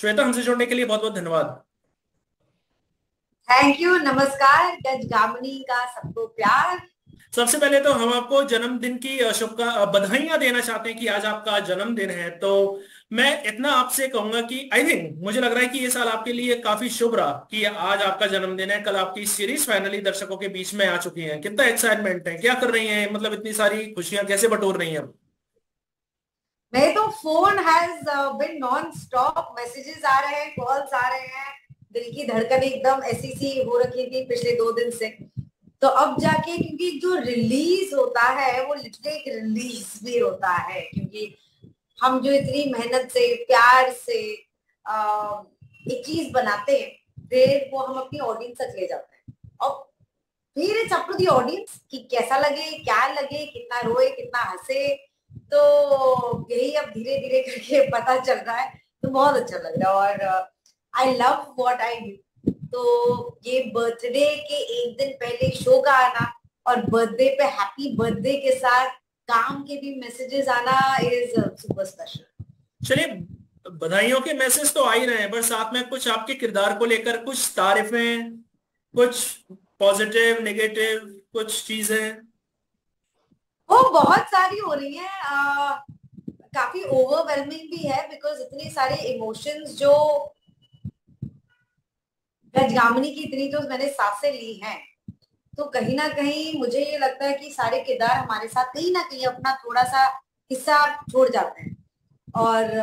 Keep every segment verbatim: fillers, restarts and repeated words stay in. श्वेता, हमसे जुड़ने के लिए बहुत बहुत धन्यवाद। Thank you. नमस्कार। गजगामिनी का सबको प्यार। सबसे पहले तो हम आपको जन्मदिन की शुभकामनाएं बधाइयां देना चाहते हैं कि आज आपका जन्मदिन है। तो मैं इतना आपसे कहूंगा कि आई थिंक मुझे लग रहा है कि ये साल आपके लिए काफी शुभ रहा कि आज आपका जन्मदिन है, कल आपकी सीरीज फाइनली दर्शकों के बीच में आ चुकी है। कितना एक्साइटमेंट है, क्या कर रही है, मतलब इतनी सारी खुशियां कैसे बटोर रही है? मैं तो phone has been non stop, messages आ रहे हैं, कॉल्स आ रहे हैं, दिल की धड़कन एकदम ऐसी सी हो रखी थी पिछले दो दिन से। तो अब जाके क्योंकि जो रिलीज होता है वो लिटरली एक रिलीज भी होता है, क्योंकि हम जो इतनी मेहनत से प्यार से आ, एक चीज बनाते हैं, फिर वो हम अपनी ऑडियंस तक ले जाते हैं और फिर it's up to the audience कि कैसा लगे, क्या लगे, कितना रोए, कितना हंसे। तो यही अब धीरे धीरे करके पता चल रहा है, तो बहुत अच्छा लग रहा है और I love what I do. तो ये बर्थडे के एक दिन पहले शो का आना और बर्थडे पे हैप्पी बर्थडे के साथ काम के भी मैसेजेस आना इज सुपर स्पेशल। चलिए, बधाइयों के मैसेज तो आ ही रहे हैं, पर साथ में कुछ आपके किरदार को लेकर कुछ तारीफें, कुछ पॉजिटिव, नेगेटिव, कुछ चीजें वो बहुत सारी हो रही है। आ, काफी ओवरवेलमिंग भी है बिकॉज इतने सारे इमोशंस जो गजगामिनी की इतनी तो मैंने सांसें ली हैं, तो कहीं ना कहीं मुझे ये लगता है कि सारे किरदार हमारे साथ कहीं ना कहीं अपना थोड़ा सा हिस्सा छोड़ जाते हैं और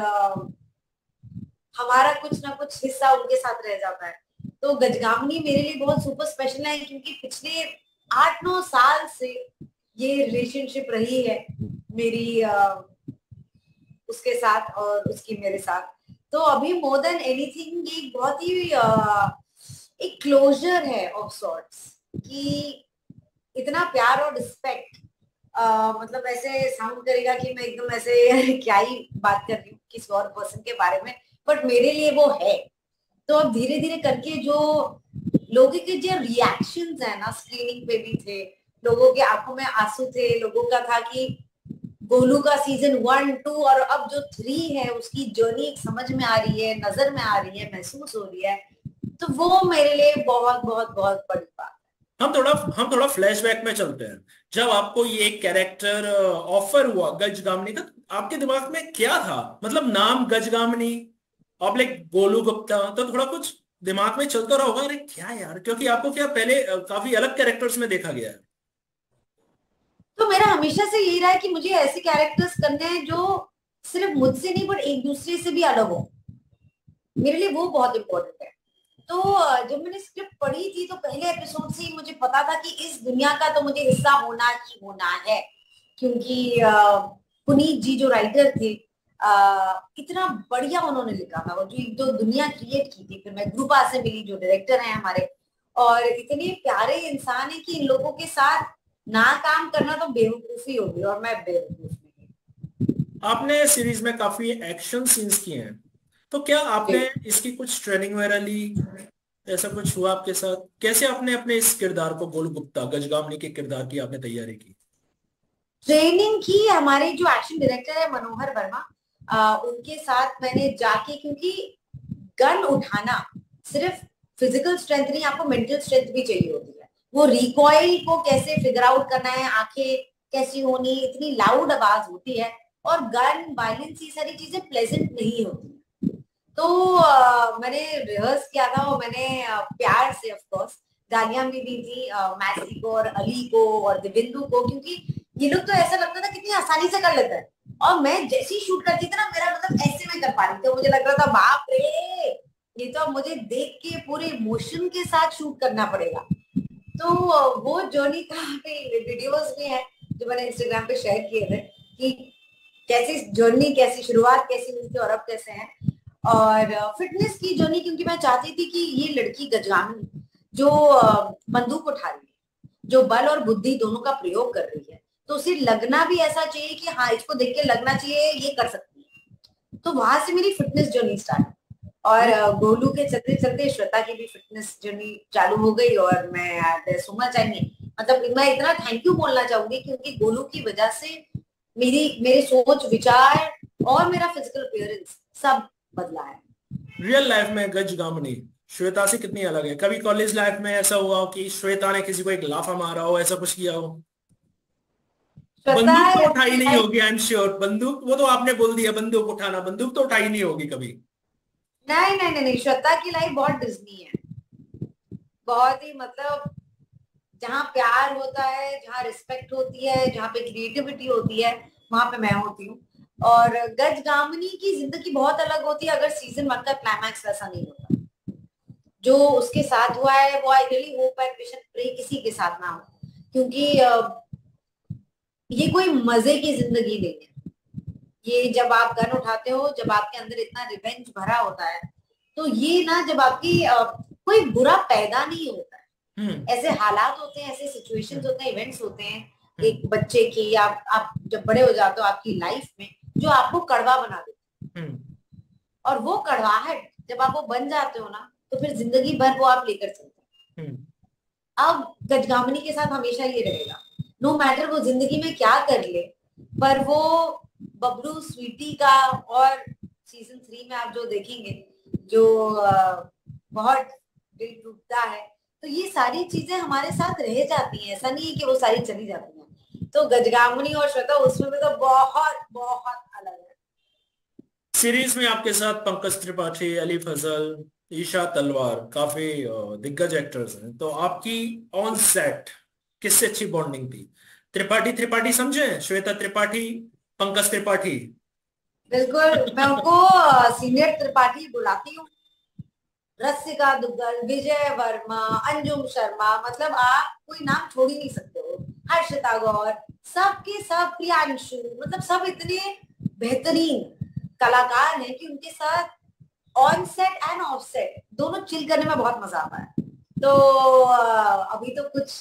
हमारा कुछ ना कुछ हिस्सा उनके साथ रह जाता है। तो गजगामिनी मेरे लिए बहुत सुपर स्पेशल है क्योंकि पिछले आठ नौ साल से ये रिलेशनशिप रही है मेरी उसके साथ और उसकी मेरे साथ। तो अभी मोर देन एनीथिंग ये बहुत ही एक क्लोजर है ऑफ सॉर्ट्स कि इतना प्यार और रिस्पेक्ट, मतलब ऐसे साउंड करेगा कि मैं एकदम ऐसे क्या ही बात कर रही हूँ किसी और पर्सन के बारे में, बट मेरे लिए वो है। तो अब धीरे धीरे करके जो लोगों के जो रिएक्शंस है ना, स्क्रीनिंग पे भी थे, लोगों के आंखों में आंसू थे, लोगों का था कि गोलू का सीजन वन टू और अब जो थ्री है उसकी जर्नी समझ में आ रही है, नजर में आ रही है, महसूस हो रही है, तो वो मेरे लिए बहुत बहुत बहुत बड़ी बात। हम थोड़ा हम थोड़ा फ्लैशबैक में चलते हैं। जब आपको ये कैरेक्टर ऑफर हुआ गजगामिनी का, आपके दिमाग में क्या था? मतलब नाम गजगामिनी और लाइक गोलू गुप्ता, तो थोड़ा कुछ दिमाग में चलता रहा होगा अरे क्या यार, क्योंकि आपको क्या पहले काफी अलग कैरेक्टर्स में देखा गया है। तो मेरा हमेशा से यही रहा है कि मुझे ऐसे कैरेक्टर्स करने हैं जो सिर्फ मुझसे नहीं बट एक दूसरे से भी अलग हो, मेरे लिए वो बहुत इम्पोर्टेंट है। तो जब मैंने स्क्रिप्ट पढ़ी थी तो पहले एपिसोड से ही मुझे पता था कि इस दुनिया का तो मुझे हिस्सा होना ही होना है, क्योंकि पुनीत जी जो राइटर थे इतना बढ़िया उन्होंने लिखा था, वो जो एक दो दुनिया क्रिएट की थी। फिर मैं ग्रुप हाउस से मिली जो डायरेक्टर है हमारे, और इतने प्यारे इंसान है कि इन लोगों के साथ ना काम करना तो बेवकूफी होगी और मैं बेवकूफ नहीं। आपने सीरीज में काफी एक्शन सीन्स किए हैं, तो क्या आपने इसकी कुछ ट्रेनिंग वगैरह ली, ऐसा कुछ हुआ आपके साथ? कैसे आपने अपने इस किरदार को, गोलू गुप्ता गजगामिनी के किरदार की आपने तैयारी की, ट्रेनिंग की? हमारे जो एक्शन डायरेक्टर है मनोहर वर्मा, आ, उनके साथ मैंने जाके, क्योंकि गन उठाना सिर्फ फिजिकल स्ट्रेंथ नहीं, आपको मेंटल स्ट्रेंथ भी चाहिए होती है। वो रिकॉइल को कैसे फिगर आउट करना है, आंखें कैसी होनी, इतनी लाउड आवाज होती है और गन वायलेंस, ये सारी चीजें प्लेजेंट नहीं होती। तो आ, मैंने रिहर्स किया था और मैंने आ, प्यार से, ऑफ कोर्स गालियां भी दी थी मैसी को और अली को और दिव्येंदु को, क्योंकि ये लोग तो ऐसा लगता था कितनी आसानी से कर लेते हैं और मैं जैसी शूट करती थी ना, मेरा मतलब ऐसे में कर पा रही थी, तो मुझे लग रहा था बाप रे ये तो मुझे देख के पूरे इमोशन के साथ शूट करना पड़ेगा। तो वो जर्नी का वीडियोस भी हैं जो मैंने इंस्टाग्राम पे शेयर किए थे कि कैसी जर्नी, कैसी शुरुआत, कैसी मिलती और अब कैसे हैं। और फिटनेस की जर्नी, क्योंकि मैं चाहती थी कि ये लड़की गजगामिनी जो बंदूक उठा रही है, जो बल और बुद्धि दोनों का प्रयोग कर रही है, तो उसे लगना भी ऐसा चाहिए कि हाँ इसको देख के लगना चाहिए ये कर सकती है। तो वहां से मेरी फिटनेस जर्नी स्टार्ट हुई और गोलू के चलते चलते श्वेता की भी फिटनेस जर्नी चालू हो गई। और मैं सुनना चाहिए, मतलब मैं इतना थैंक यू बोलना चाहूंगी क्योंकि गोलू की वजह से मेरी मेरे सोच विचार और मेरा फिजिकल अपीयरेंस सब बदला है। रियल लाइफ में गजगामिनी श्वेता से कितनी अलग है? कभी कॉलेज लाइफ में ऐसा हुआ हो कि श्वेता ने किसी को एक लाफा मारा हो, ऐसा कुछ किया हो? बंदूक तो उठाई नहीं होगी, आई एम श्योर। बंदूक वो तो आपने बोल दिया, बंदूक उठाना, बंदूक तो उठाई नहीं होगी कभी। नहीं नहीं नहीं, नहीं। श्वेता की लाइफ बहुत डिज्नी है, बहुत ही, मतलब जहाँ प्यार होता है, जहाँ रिस्पेक्ट होती है, जहाँ पे क्रिएटिविटी होती है, वहां पे मैं होती हूँ। और गजगामिनी की जिंदगी बहुत अलग होती है। अगर सीजन वन का क्लाइमैक्स वैसा नहीं होता जो उसके साथ हुआ है, वो I really hope and wish and pray किसी के साथ ना हो, क्योंकि ये कोई मजे की जिंदगी नहीं है। ये जब आप गन उठाते हो, जब आपके अंदर इतना रिवेंज भरा होता है, तो ये ना, जब आपकी कोई बुरा पैदा नहीं होता है, ऐसे हालात होते हैं, ऐसे सिचुएशंस होते हैं, इवेंट्स होते हैं एक बच्चे की, आप आप जब बड़े हो जाते हो आपकी लाइफ में, जो आपको कड़वा बना देते हैं। और वो कड़वाहट जब आप वो बन जाते हो ना, तो फिर जिंदगी भर वो आप लेकर चलते हो। अब गजगामिनी के साथ हमेशा ये रहेगा, नो मैटर वो जिंदगी में क्या कर ले, पर वो बबलू स्वीटी का, और सीजन थ्री में आप जो देखेंगे, जो बहुत दिल टूटता है, तो ये सारी चीजें हमारे साथ रह जाती हैं। ऐसा नहीं है कि वो सारी चली जाती हैं। तो गजगामिनी और श्वेता उसमें भी तो बहुत बहुत अलग है। सीरीज में आपके साथ पंकज त्रिपाठी, अली फजल, ईशा तलवार, काफी दिग्गज एक्टर्स हैं, तो आपकी ऑन सेट किससे अच्छी बॉन्डिंग थी? त्रिपाठी त्रिपाठी समझे, श्वेता त्रिपाठी, पंकज त्रिपाठी। बिल्कुल, मैं उनको सीनियर त्रिपाठी बुलाती हूँ। रसिका दुगल, विजय वर्मा, अंजू शर्मा, मतलब आप कोई नाम छोड़ ही नहीं सकते हो। हर्षिता गौर, सबके सब, प्रियांशु, मतलब सब इतने बेहतरीन कलाकार हैं कि उनके साथ on set and off set दोनों चिल करने में बहुत मजा आता है। तो अभी तो कुछ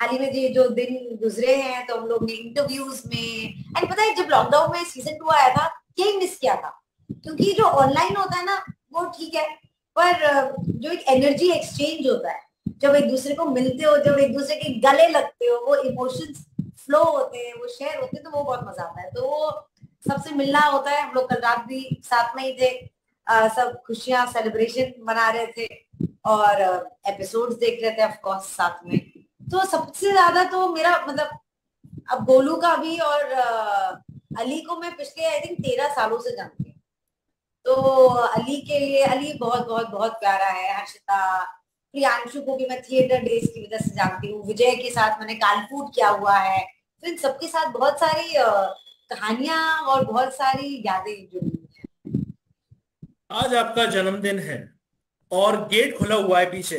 हाल ही में जी जो दिन गुजरे हैं, तो हम लोग ने इंटरव्यूज में, एंड पता है जब लॉकडाउन में सीजन टू आया था, यही मिस किया था, क्योंकि जो ऑनलाइन होता है ना वो ठीक है, पर जो एक एनर्जी एक्सचेंज होता है, जब एक दूसरे को मिलते हो, जब एक दूसरे के गले लगते हो, वो इमोशंस फ्लो होते हैं, वो शेयर होते हैं, तो वो बहुत मजा आता है। तो वो सबसे मिलना होता है। हम लोग कल रात भी साथ में ही थे, Uh, सब खुशियां सेलिब्रेशन मना रहे थे और एपिसोड्स uh, देख रहे थे ऑफ कोर्स साथ में। तो सबसे ज्यादा तो मेरा, मतलब अब गोलू का भी और uh, अली को मैं पिछले आई थिंक तेरह सालों से जानती हूँ, तो अली के लिए, अली बहुत बहुत बहुत प्यारा है। हर्षिता, प्रियांशु को भी मैं थिएटर डेज की वजह से जानती हूँ, विजय के साथ मैंने कालपूट किया हुआ है, तो इन सबके साथ बहुत सारी uh, कहानियां और बहुत सारी यादें जुड़ी। आज आपका जन्मदिन है और गेट खुला हुआ है पीछे,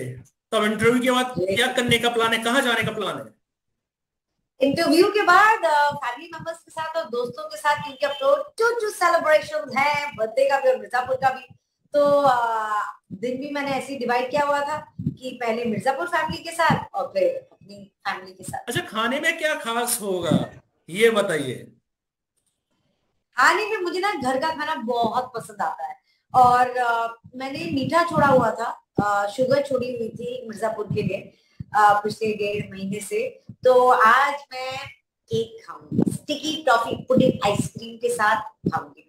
तब इंटरव्यू के बाद क्या करने का प्लान है, कहाँ जाने का प्लान है? इंटरव्यू के बाद फैमिली मेंबर्स के साथ और दोस्तों के साथ, क्योंकि अब तो चूचू सेलिब्रेशंस हैं, बर्थडे का भी और मिर्जापुर का भी, तो दिन भी मैंने ऐसे डिवाइड किया हुआ था कि पहले मिर्जापुर फैमिली के साथ और फिर अपनी फैमिली के साथ। अच्छा, खाने में क्या खास होगा ये बताइए। खाने में मुझे ना घर का खाना बहुत पसंद आता है, और आ, मैंने मीठा छोड़ा हुआ था, आ, शुगर छोड़ी हुई थी मिर्जापुर के लिए पिछले डेढ़ महीने से, तो आज मैं केक खाऊंगी, स्टिकी टॉफी पुडिंग आइसक्रीम के साथ खाऊंगी।